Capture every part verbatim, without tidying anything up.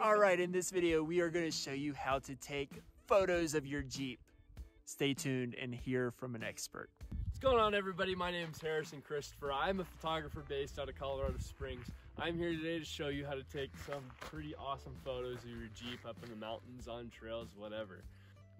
All right, in this video, we are going to show you how to take photos of your Jeep. Stay tuned and hear from an expert. What's going on, everybody? My name is Harrison Christopher. I'm a photographer based out of Colorado Springs. I'm here today to show you how to take some pretty awesome photos of your Jeep up in the mountains, on trails, whatever.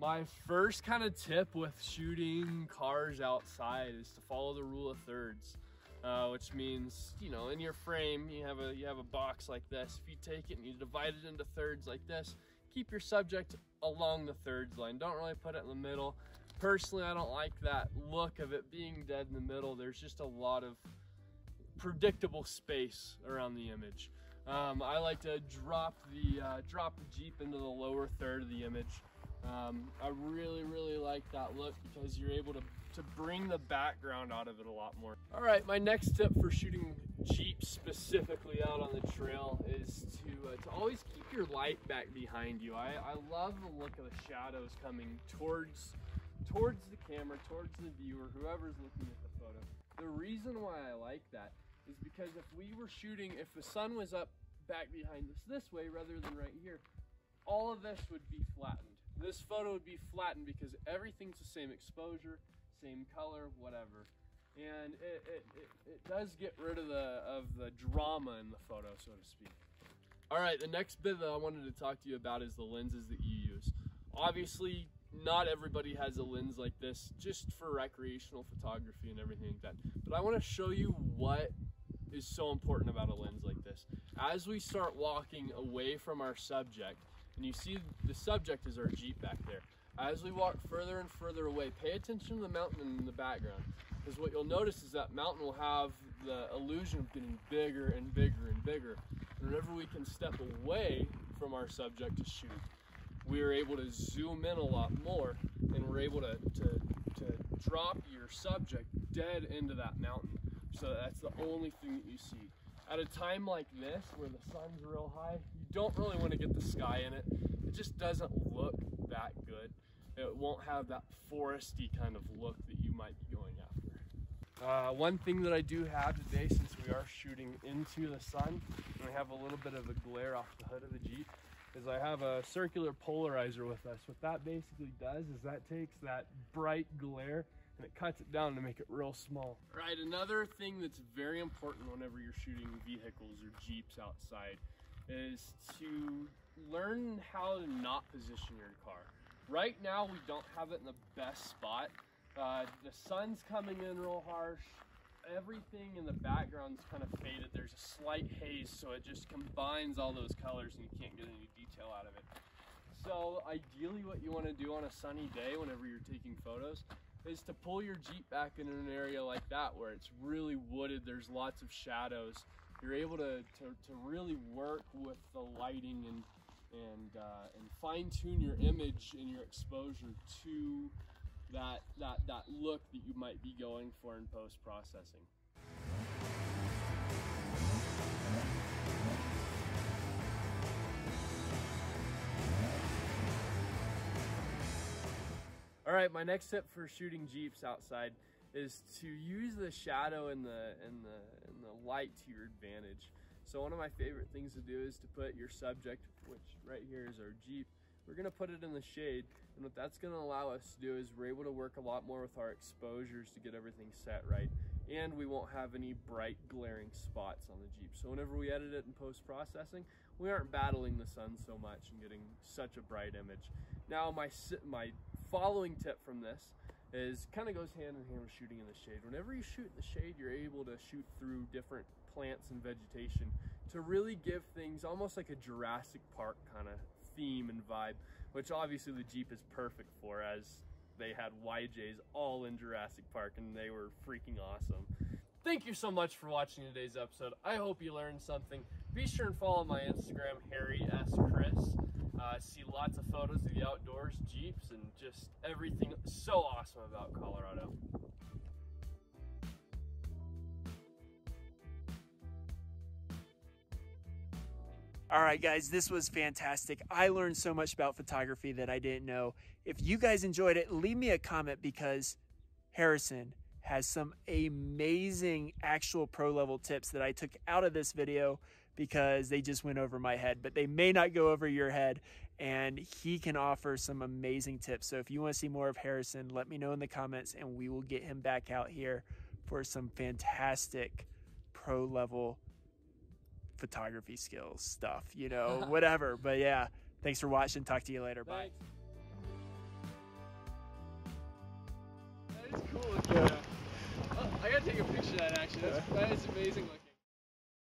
My first kind of tip with shooting cars outside is to follow the rule of thirds. Uh, which means, you know, in your frame, you have a you have a box like this. If you take it and you divide it into thirds like this, keep your subject along the thirds line. Don't really put it in the middle. Personally, I don't like that look of it being dead in the middle. There's just a lot of predictable space around the image. Um, I like to drop the uh, drop the Jeep into the lower third of the image. Um, I really, really like that look because you're able to, to bring the background out of it a lot more. All right, my next tip for shooting Jeeps specifically out on the trail is to, uh, to always keep your light back behind you. I, I love the look of the shadows coming towards, towards the camera, towards the viewer, whoever's looking at the photo. The reason why I like that is because if we were shooting, if the sun was up back behind us this way rather than right here, all of this would be flattened. This photo would be flattened because everything's the same exposure, same color, whatever. And it, it, it, it does get rid of the, of the drama in the photo, so to speak. All right, the next bit that I wanted to talk to you about is the lenses that you use. Obviously, not everybody has a lens like this just for recreational photography and everything like that. But I want to show you what is so important about a lens like this. As we start walking away from our subject, and you see the subject is our Jeep back there. As we walk further and further away, pay attention to the mountain in the background, because what you'll notice is that mountain will have the illusion of getting bigger and bigger and bigger. And whenever we can step away from our subject to shoot, we are able to zoom in a lot more, and we're able to, to, to drop your subject dead into that mountain. So that's the only thing that you see. At a time like this, where the sun's real high, you don't really want to get the sky in it. It just doesn't look that good. It won't have that foresty kind of look that you might be going after. Uh, one thing that I do have today, since we are shooting into the sun, and we have a little bit of a glare off the hood of the Jeep, is I have a circular polarizer with us. What that basically does is that takes that bright glare and it cuts it down to make it real small. All right, another thing that's very important whenever you're shooting vehicles or Jeeps outside is to learn how to not position your car. Right now, we don't have it in the best spot. Uh, the sun's coming in real harsh. Everything in the background's kind of faded. There's a slight haze, so it just combines all those colors and you can't get any detail out of it. So ideally what you want to do on a sunny day whenever you're taking photos is to pull your Jeep back in an area like that where it's really wooded, there's lots of shadows. You're able to, to, to really work with the lighting and, and, uh, and fine-tune your image and your exposure to that, that, that look that you might be going for in post-processing. All right, my next tip for shooting Jeeps outside is to use the shadow and the, and the, and the light to your advantage. So one of my favorite things to do is to put your subject, which right here is our Jeep, we're gonna put it in the shade. And what that's gonna allow us to do is we're able to work a lot more with our exposures to get everything set right. And we won't have any bright glaring spots on the Jeep. So whenever we edit it in post-processing, we aren't battling the sun so much and getting such a bright image. Now my, my following tip from this is kind of goes hand in hand with shooting in the shade. Whenever you shoot in the shade, you're able to shoot through different plants and vegetation to really give things almost like a Jurassic Park kind of theme and vibe, which obviously the Jeep is perfect for, as they had Y Js all in Jurassic Park and they were freaking awesome. Thank you so much for watching today's episode. I hope you learned something. Be sure and follow my Instagram, Harry S. Chris. Uh, see lots of photos of the outdoors, Jeeps, and just everything so awesome about Colorado. All right, guys, this was fantastic. I learned so much about photography that I didn't know. If you guys enjoyed it, leave me a comment, because Harrison has some amazing actual pro level tips that I took out of this video because they just went over my head, but they may not go over your head, and he can offer some amazing tips. So if you want to see more of Harrison, let me know in the comments, and we will get him back out here for some fantastic pro level photography skills stuff, you know, whatever. But yeah, thanks for watching. Talk to you later. Thanks. Bye. That is cool. Yeah. Oh, I gotta take a picture of that actually. That's, that is amazing.